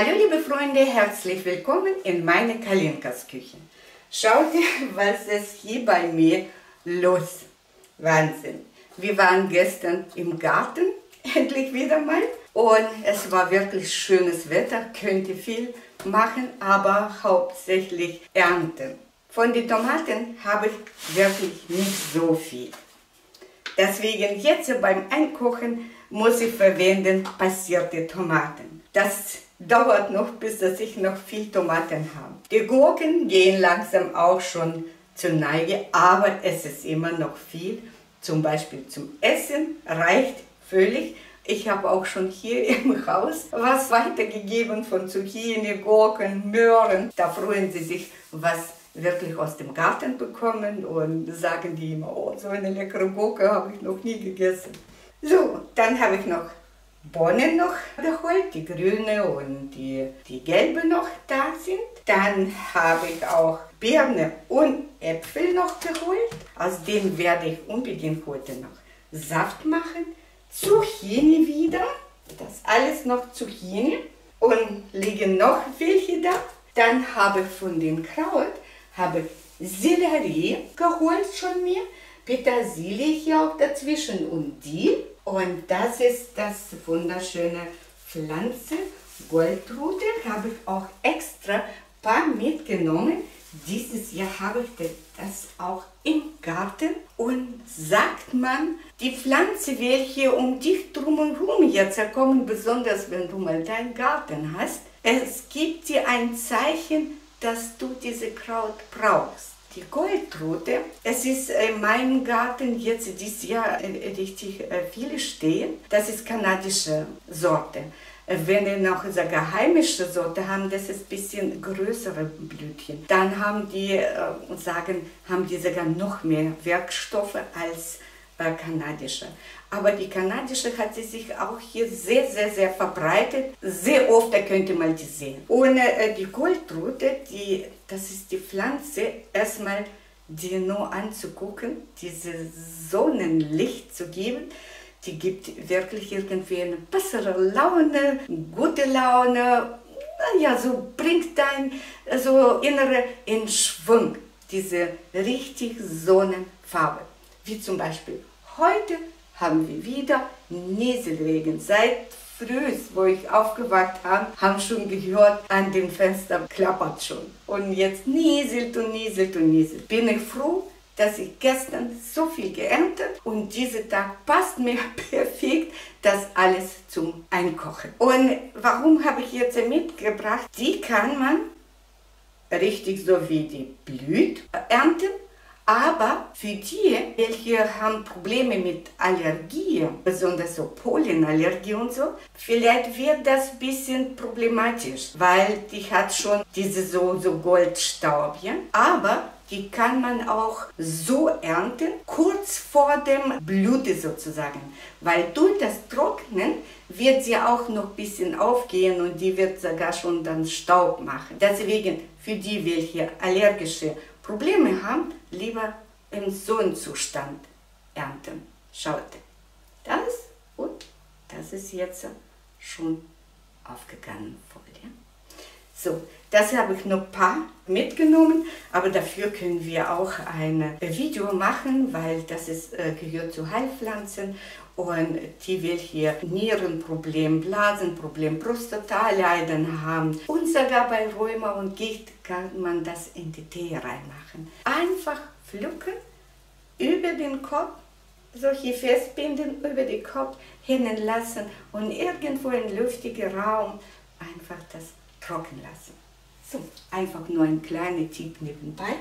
Hallo liebe Freunde, herzlich willkommen in meiner Kalinkas Küche. Schaut ihr, was es hier bei mir los? Wahnsinn! Wir waren gestern im Garten, endlich wieder mal. Und es war wirklich schönes Wetter, könnte viel machen, aber hauptsächlich ernten. Von den Tomaten habe ich wirklich nicht so viel. Deswegen jetzt beim Einkochen muss ich verwenden passierte Tomaten. Das dauert noch, bis dass ich noch viel Tomaten habe. Die Gurken gehen langsam auch schon zur Neige, aber es ist immer noch viel. Zum Beispiel zum Essen reicht völlig. Ich habe auch schon hier im Haus was weitergegeben von Zucchini, Gurken, Möhren. Da freuen sie sich, was wirklich aus dem Garten bekommen und sagen die immer, oh, so eine leckere Gurke habe ich noch nie gegessen. So, dann habe ich noch Bohnen noch geholt, die grüne und die gelbe noch da sind. Dann habe ich auch Birne und Äpfel noch geholt. Aus denen werde ich unbedingt heute noch Saft machen. Zucchini wieder, das alles noch Zucchini. Und liegen noch welche da. Dann habe ich von den Kraut habe ich Sellerie geholt schon mir. Petersilie hier auch dazwischen und Dill. Und das ist das wunderschöne Pflanze Goldrute. Habe ich auch extra ein paar mitgenommen. Dieses Jahr habe ich das auch im Garten. Und sagt man, die Pflanze, welche um dich drum und rum jetzt kommen, besonders wenn du mal deinen Garten hast, es gibt dir ein Zeichen, dass du diese Kraut brauchst. Die Goldrute, es ist in meinem Garten jetzt dieses Jahr richtig viele stehen. Das ist kanadische Sorte. Wenn ihr noch sogar heimische Sorte haben, das ist ein bisschen größere Blütchen. Dann haben die, sogar noch mehr Werkstoffe als kanadische. Aber die kanadische hat sie sich auch hier sehr, sehr, sehr verbreitet. Sehr oft, da könnt ihr mal die sehen. Ohne die Goldrute, das ist die Pflanze, erstmal die nur anzugucken, dieses Sonnenlicht zu geben. Die gibt wirklich irgendwie eine bessere Laune, gute Laune. Ja, so bringt dein so Innere in Schwung, diese richtig Sonnenfarbe. Wie zum Beispiel heute haben wir wieder Nieselregen. Seit früh, wo ich aufgewacht habe, haben schon gehört, an dem Fenster klappert schon. Und jetzt nieselt und nieselt und nieselt. Bin ich froh, dass ich gestern so viel geerntet und dieser Tag passt mir perfekt, das alles zum Einkochen. Und warum habe ich jetzt mitgebracht? Die kann man richtig so wie die blüht ernten. Aber für die, welche haben Probleme mit Allergien, besonders so Pollenallergie und so, vielleicht wird das ein bisschen problematisch, weil die hat schon diese so Goldstaub, ja? Aber die kann man auch so ernten, kurz vor dem Blüte sozusagen, weil durch das Trocknen wird sie auch noch ein bisschen aufgehen und die wird sogar schon dann Staub machen. Deswegen für die, welche allergische Probleme haben, lieber im Sonnenzustand ernten. Schaut, das und das ist jetzt schon aufgegangen voll. Ja? So, das habe ich noch ein paar mitgenommen, aber dafür können wir auch ein Video machen, weil das ist, gehört zu Heilpflanzen und die will hier Nierenproblem, Blasenproblem, Prostataaleiden haben und sogar bei Rheuma und Gicht kann man das in die Tee reinmachen. Einfach pflücken, über den Kopf, so hier festbinden, über den Kopf hängen lassen und irgendwo in luftigen Raum einfach das trocken lassen. So, einfach nur ein kleiner Tipp nebenbei.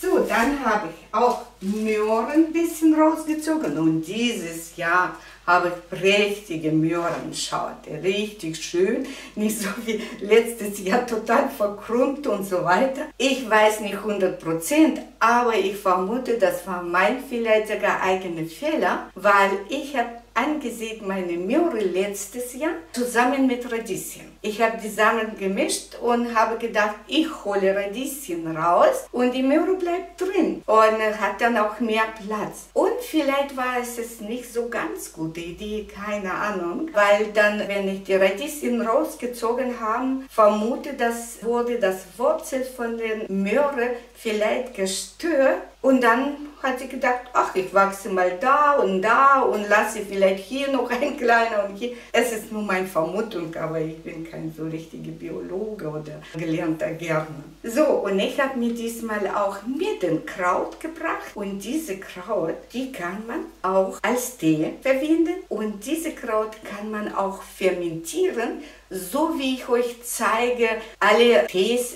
So, dann habe ich auch Möhren ein bisschen rausgezogen und dieses Jahr habe ich prächtige Möhren, schaut, richtig schön, nicht so wie letztes Jahr total verkrummt und so weiter. Ich weiß nicht 100%, aber ich vermute, das war mein vielleicht sogar eigener Fehler, weil ich habe angesehen meine Möhre letztes Jahr zusammen mit Radieschen. Ich habe die Samen gemischt und habe gedacht, ich hole Radieschen raus und die Möhre bleibt drin und hat dann auch mehr Platz. Und vielleicht war es nicht so ganz gute Idee, keine Ahnung, weil dann, wenn ich die Radieschen rausgezogen habe, vermute, das wurde das Wurzel von den Möhre vielleicht gestört und dann hat sie gedacht, ach, ich wachse mal da und lasse vielleicht hier noch ein kleiner und hier. Es ist nur meine Vermutung, aber ich bin kein so richtiger Biologe oder gelernter Gärtner. So, und ich habe mir diesmal auch mit dem Kraut gebracht und diese Kraut, die kann man auch als Tee verwenden und diese Kraut kann man auch fermentieren, so wie ich euch zeige, alle Tees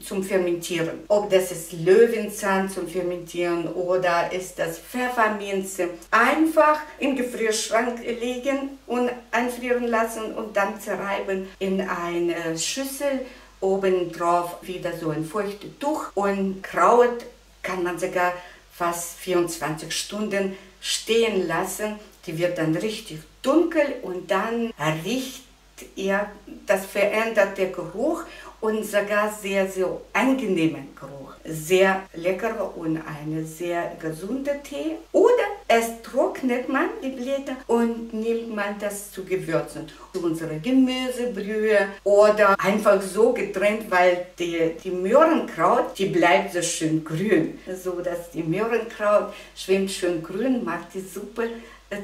zum Fermentieren. Ob das ist Löwenzahn zum Fermentieren oder ist das Pfefferminze. Einfach im Gefrierschrank legen und einfrieren lassen und dann zerreiben in eine Schüssel. Oben drauf wieder so ein feuchtes Tuch und Kraut kann man sogar fast 24 Stunden stehen lassen. Die wird dann richtig dunkel und dann riecht ihr, das verändert der Geruch und sogar sehr, sehr angenehmen Geruch. Sehr leckerer und eine sehr gesunde Tee. Oder es trocknet man die Blätter und nimmt man das zu Gewürzen. Zu unserer Gemüsebrühe oder einfach so getrennt, weil die Möhrenkraut, die bleibt so schön grün. So dass die Möhrenkraut schwimmt schön grün, macht die Suppe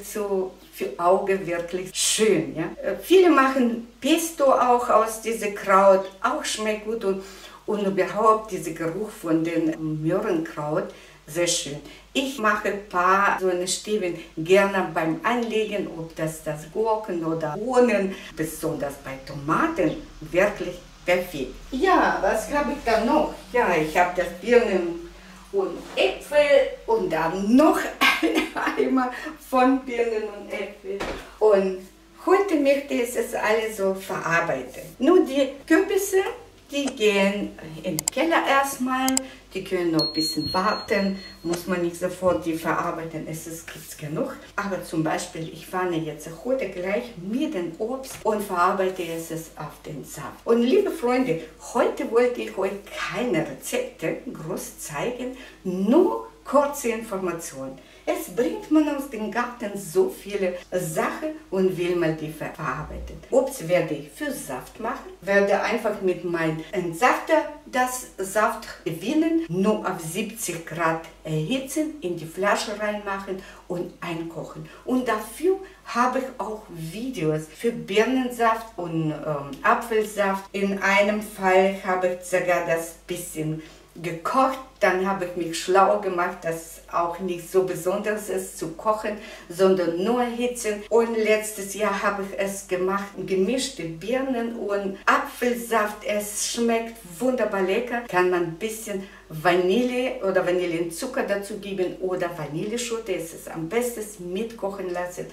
so für Auge wirklich schön. Ja? Viele machen Pesto auch aus diesem Kraut, auch schmeckt gut und überhaupt dieser Geruch von dem Möhrenkraut, sehr schön. Ich mache ein paar so eine Stäbchen gerne beim Anlegen, ob das Gurken oder Bohnen, besonders bei Tomaten, wirklich perfekt. Ja, was habe ich da noch? Ja, ich habe das Birnen und Äpfel und dann noch ein Eimer von Birnen und Äpfel. Und heute möchte ich es alles so verarbeiten. Nur die Kürbisse, die gehen in den Keller erstmal. Die können noch ein bisschen warten, muss man nicht sofort die verarbeiten, es gibt genug. Aber zum Beispiel, ich fange jetzt heute gleich mit dem Obst und verarbeite es auf den Saft. Und liebe Freunde, heute wollte ich euch keine Rezepte groß zeigen, nur kurze Informationen. Es bringt man aus dem Garten so viele Sachen und will mal die verarbeiten. Obst werde ich für Saft machen, werde einfach mit meinem Entsafter das Saft gewinnen, nur auf 70 Grad erhitzen, in die Flasche reinmachen und einkochen. Und dafür habe ich auch Videos für Birnensaft und Apfelsaft. In einem Fall habe ich sogar das bisschen gekocht, dann habe ich mich schlau gemacht, dass auch nicht so besonders ist zu kochen, sondern nur erhitzen. Und letztes Jahr habe ich es gemacht, gemischte Birnen und Apfelsaft. Es schmeckt wunderbar lecker. Kann man ein bisschen Vanille oder Vanillenzucker dazu geben oder Vanilleschote. Es ist am besten mitkochen lassen.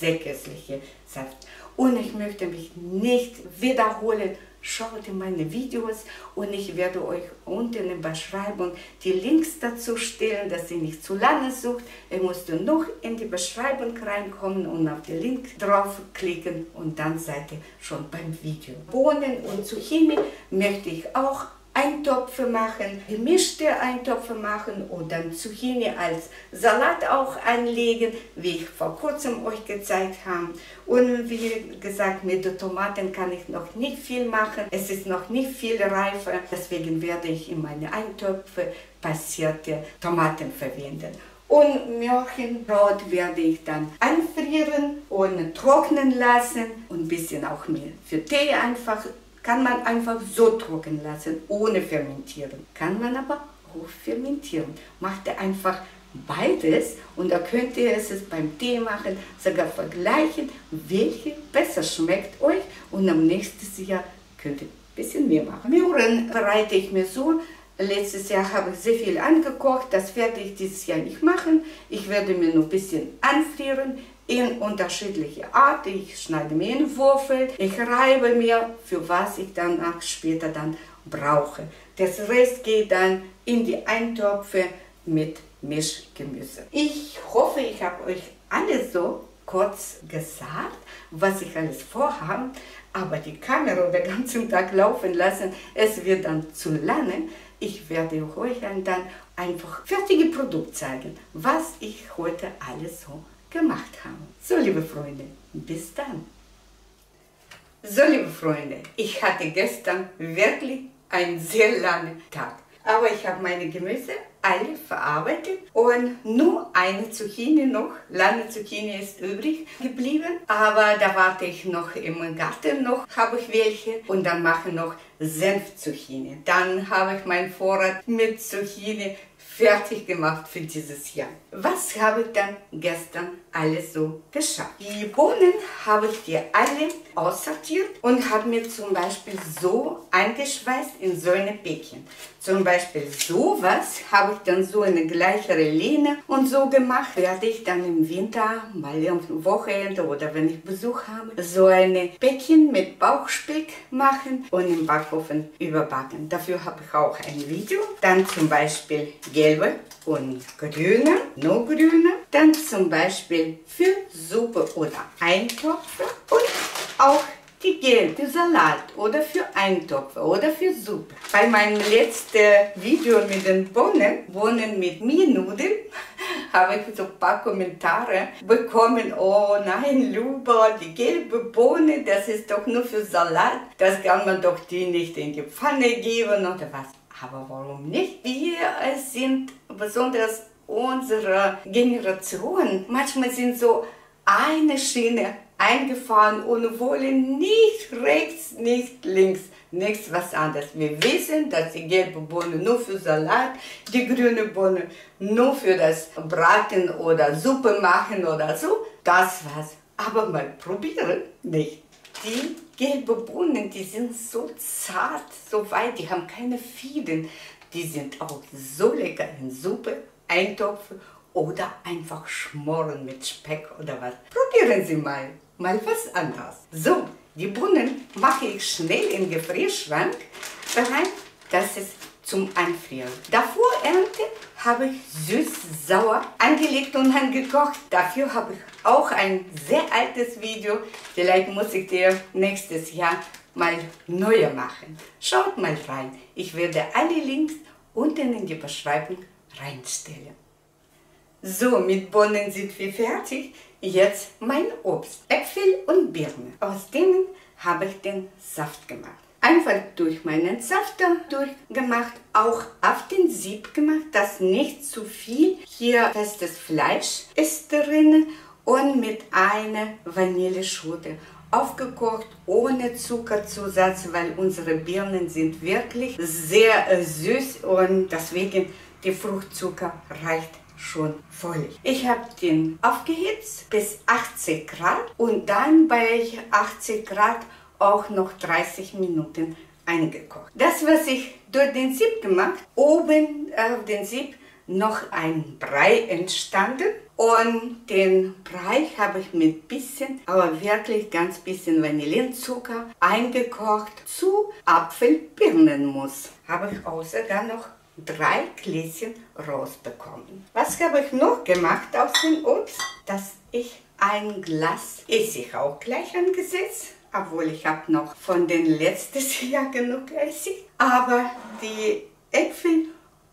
Sehr köstlicher Saft. Und ich möchte mich nicht wiederholen. Schaut in meine Videos und ich werde euch unten in der Beschreibung die Links dazu stellen, dass ihr nicht zu lange sucht. Ihr müsst noch in die Beschreibung reinkommen und auf den Link draufklicken und dann seid ihr schon beim Video. Bohnen und Zucchini möchte ich auch Eintöpfe machen, gemischte Eintöpfe machen und dann Zucchini als Salat auch anlegen, wie ich vor kurzem euch gezeigt habe. Und wie gesagt, mit den Tomaten kann ich noch nicht viel machen, es ist noch nicht viel reifer, deswegen werde ich in meine Eintöpfe passierte Tomaten verwenden. Und Möhrenkraut werde ich dann einfrieren und trocknen lassen und ein bisschen auch Mehl für Tee einfach. Kann man einfach so trocken lassen, ohne fermentieren. Kann man aber auch fermentieren. Macht ihr einfach beides und da könnt ihr es beim Tee machen, sogar vergleichen, welche besser schmeckt euch und am nächsten Jahr könnt ihr ein bisschen mehr machen. Möhren bereite ich mir so. Letztes Jahr habe ich sehr viel angekocht, das werde ich dieses Jahr nicht machen. Ich werde mir nur ein bisschen anfrieren. In unterschiedliche Art, ich schneide mir in Würfel, ich reibe mir, für was ich dann später dann brauche. Das Rest geht dann in die Eintöpfe mit Mischgemüse. Ich hoffe, ich habe euch alles so kurz gesagt, was ich alles vorhabe. Aber die Kamera den ganzen Tag laufen lassen, es wird dann zu lange. Ich werde euch dann einfach fertige Produkte zeigen, was ich heute alles so gemacht habe. So, liebe Freunde, bis dann. So, liebe Freunde, ich hatte gestern wirklich einen sehr langen Tag. Aber ich habe meine Gemüse alle verarbeitet und nur eine Zucchini noch, lange Zucchini ist übrig geblieben, aber da warte ich noch im Garten, noch habe ich welche und dann mache ich noch Senfzucchini. Dann habe ich meinen Vorrat mit Zucchini fertig gemacht für dieses Jahr. Was habe ich dann gestern alles so geschafft? Die Bohnen habe ich dir alle aussortiert und habe mir zum Beispiel so eingeschweißt in so eine Päckchen. Zum Beispiel sowas habe ich dann so eine gleichere Lehne und so gemacht. Werde ich dann im Winter, mal am Wochenende oder wenn ich Besuch habe, so eine Päckchen mit Bauchspeck machen und im Backofen überbacken. Dafür habe ich auch ein Video. Dann zum Beispiel gelbe und grüne, nur grüne. Dann zum Beispiel für Suppe oder Eintopfe und auch die gelbe für Salat oder für Eintopfe oder für Suppe. Bei meinem letzten Video mit den Bohnen mit Mienudeln, habe ich so ein paar Kommentare bekommen. Oh nein, Luba, die gelbe Bohne, das ist doch nur für Salat. Das kann man doch die nicht in die Pfanne geben oder was. Aber warum nicht? Wir sind besonders unsere Generation. Manchmal sind so eine Schiene eingefahren und wollen nicht rechts, nicht links, nichts was anderes. Wir wissen, dass die gelbe Bohne nur für Salat, die grüne Bohne nur für das Braten oder Suppe machen oder so. Das war's. Aber mal probieren nicht. Die gelbe Bohnen, die sind so zart, so weit, die haben keine Fäden. Die sind auch so lecker in Suppe, Eintopfe oder einfach schmoren mit Speck oder was. Probieren Sie mal was anderes. So, die Bohnen mache ich schnell in den Gefrierschrank rein, dass es zum Einfrieren. Davor Ernte habe ich süß-sauer angelegt und angekocht. Dafür habe ich auch ein sehr altes Video. Vielleicht muss ich dir nächstes Jahr mal neue machen. Schaut mal rein. Ich werde alle Links unten in die Beschreibung reinstellen. So, mit Bohnen sind wir fertig. Jetzt mein Obst. Äpfel und Birne. Aus denen habe ich den Saft gemacht. Einfach durch meinen Safter durchgemacht, auch auf den Sieb gemacht, dass nicht zu viel hier festes Fleisch ist drin und mit einer Vanilleschote aufgekocht, ohne Zuckerzusatz, weil unsere Birnen sind wirklich sehr süß und deswegen die Fruchtzucker reicht schon völlig. Ich habe den aufgehitzt bis 80 Grad und dann bei 80 Grad auch noch 30 Minuten eingekocht. Das, was ich durch den Sieb gemacht, oben auf den Sieb noch ein Brei entstanden und den Brei habe ich mit bisschen, aber wirklich ganz bisschen Vanillenzucker eingekocht zu Apfelbirnenmus. Habe ich auch sogar noch 3 Gläschen rausbekommen. Was habe ich noch gemacht aus dem Obst? Dass ich ein Glas Essig auch gleich angesetzt. Obwohl ich habe noch von den letztes Jahr genug Essig, aber die Äpfel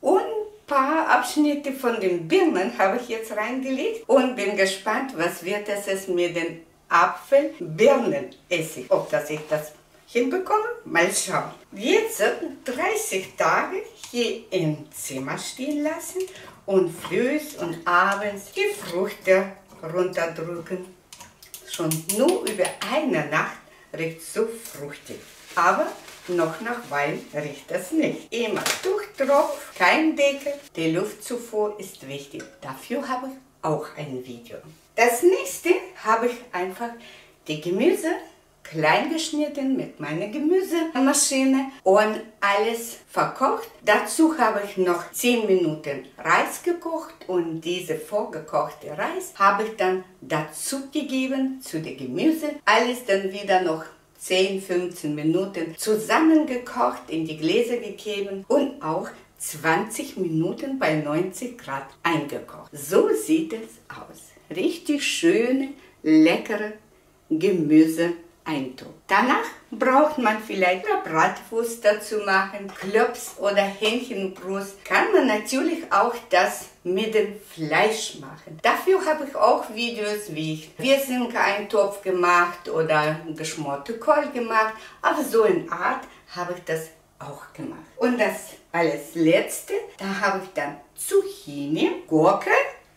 und ein paar Abschnitte von den Birnen habe ich jetzt reingelegt und bin gespannt, was wird es mit den Apfel-Birnen-Essig. Ob das ich das hinbekomme? Mal schauen. Jetzt 30 Tage hier im Zimmer stehen lassen und frühs und abends die Früchte runterdrücken. Schon nur über eine Nacht riecht so fruchtig, aber noch nach Wein riecht das nicht. Immer Tuchtropf, kein Deckel, die Luftzufuhr ist wichtig. Dafür habe ich auch ein Video. Das nächste habe ich einfach die Gemüse klein geschnitten mit meiner Gemüsemaschine und alles verkocht. Dazu habe ich noch 10 Minuten Reis gekocht und diese vorgekochte Reis habe ich dann dazu gegeben zu den Gemüse. Alles dann wieder noch 10-15 Minuten zusammengekocht, in die Gläser gegeben und auch 20 Minuten bei 90 Grad eingekocht. So sieht es aus. Richtig schöne, leckere Gemüse. Eintopf. Danach braucht man vielleicht eine Bratwurst dazu machen, Klöps oder Hähnchenbrust. Kann man natürlich auch das mit dem Fleisch machen. Dafür habe ich auch Videos, wie ich Wirsing-Eintopf gemacht oder geschmorte Kohl gemacht. Auf so eine Art habe ich das auch gemacht. Und das alles letzte, da habe ich dann Zucchini, Gurke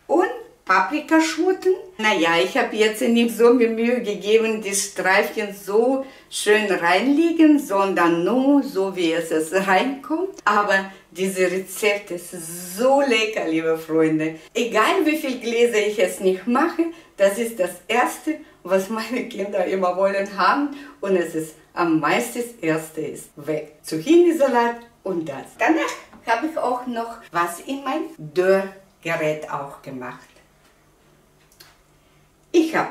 und Paprikaschoten. Naja, ich habe jetzt nicht so viel Mühe gegeben, die Streifchen so schön reinlegen, sondern nur so, wie es reinkommt. Aber dieses Rezept ist so lecker, liebe Freunde. Egal wie viel Gläser ich es nicht mache, das ist das Erste, was meine Kinder immer wollen haben. Und es ist am meisten das Erste ist weg. Zucchini-Salat und das. Danach habe ich auch noch was in mein Dörrgerät auch gemacht. Ich habe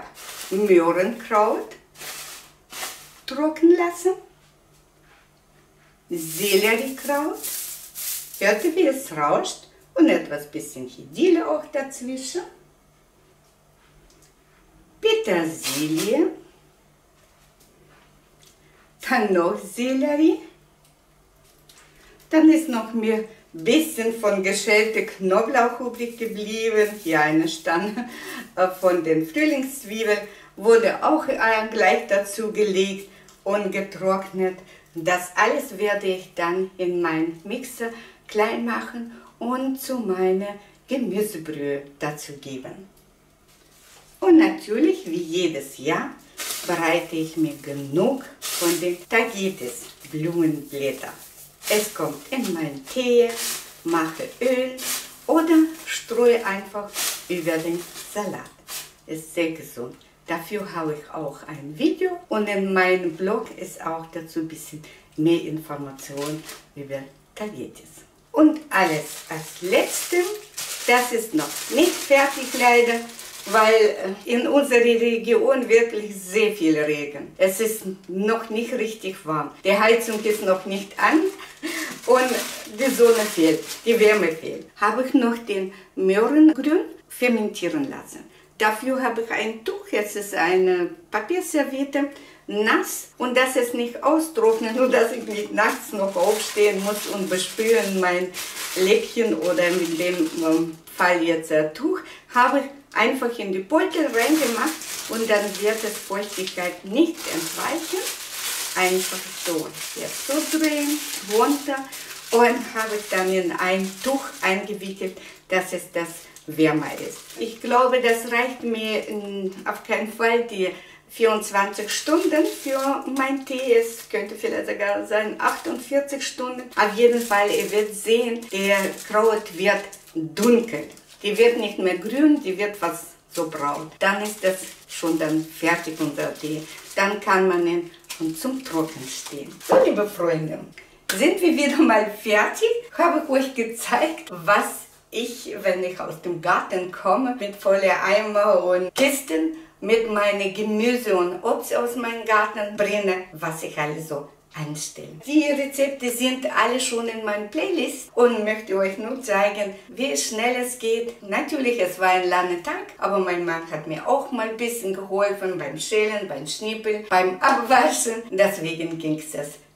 Möhrenkraut trocken lassen, Selleriekraut, hört ihr, wie es rauscht, und etwas bisschen Hedille auch dazwischen, Petersilie, dann noch Sellerie, dann ist noch mehr bisschen von geschälter Knoblauch übrig geblieben. Hier eine Stange von den Frühlingszwiebeln wurde auch gleich dazu gelegt und getrocknet. Das alles werde ich dann in meinen Mixer klein machen und zu meiner Gemüsebrühe dazu geben. Und natürlich, wie jedes Jahr, bereite ich mir genug von den Tagetes Blumenblätter. Es kommt in meinen Tee, mache Öl oder streue einfach über den Salat. Ist sehr gesund. Dafür habe ich auch ein Video und in meinem Blog ist auch dazu ein bisschen mehr Information über Tagetes. Und alles als Letztes, das ist noch nicht fertig leider, weil in unserer Region wirklich sehr viel Regen. Es ist noch nicht richtig warm. Die Heizung ist noch nicht an und die Sonne fehlt, die Wärme fehlt. Habe ich noch den Möhrengrün fermentieren lassen. Dafür habe ich ein Tuch, jetzt ist eine Papierserviette, nass, und dass es nicht austrocknet, nur dass ich nicht nachts noch aufstehen muss und bespülen mein Läppchen oder mit dem Fall jetzt ein Tuch, habe ich einfach in die Beutel reingemacht und dann wird es Feuchtigkeit nicht entweichen. Einfach so, jetzt so drehen, runter, und habe ich dann in ein Tuch eingewickelt, dass es das wärmer ist. Ich glaube, das reicht mir auf keinen Fall die 24 Stunden für meinen Tee. Es könnte vielleicht sogar sein 48 Stunden. Auf jeden Fall, ihr werdet sehen, der Kraut wird dunkel. Die wird nicht mehr grün, die wird was so braun. Dann ist das schon dann fertig, unser Tee. Dann kann man ihn schon zum Trocknen stehen. So, liebe Freunde, sind wir wieder mal fertig. Habe ich euch gezeigt, was ich, wenn ich aus dem Garten komme, mit vollen Eimer und Kisten mit meinen Gemüse und Obst aus meinem Garten bringe, was ich alles so anstellen. Die Rezepte sind alle schon in meiner Playlist und möchte euch nur zeigen, wie schnell es geht. Natürlich, es war ein langer Tag, aber mein Mann hat mir auch mal ein bisschen geholfen beim Schälen, beim Schnippeln, beim Abwaschen. Deswegen ging es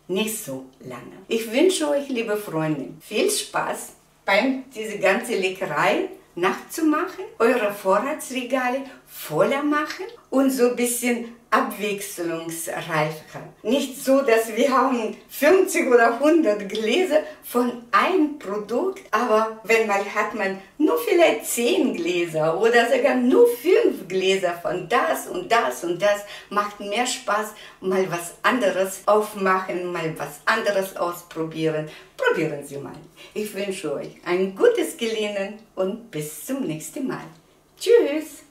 nicht so lange. Ich wünsche euch, liebe Freunde, viel Spaß beim diese ganze Leckerei nachzumachen, eure Vorratsregale voller machen und so ein bisschen abwechslungsreicher. Nicht so, dass wir haben 50 oder 100 Gläser von einem Produkt, aber wenn man hat man nur vielleicht 10 Gläser oder sogar nur 5 Gläser von das und das und das, macht mehr Spaß, mal was anderes aufmachen, mal was anderes ausprobieren. Probieren Sie mal. Ich wünsche euch ein gutes Gelingen und bis zum nächsten Mal. Tschüss!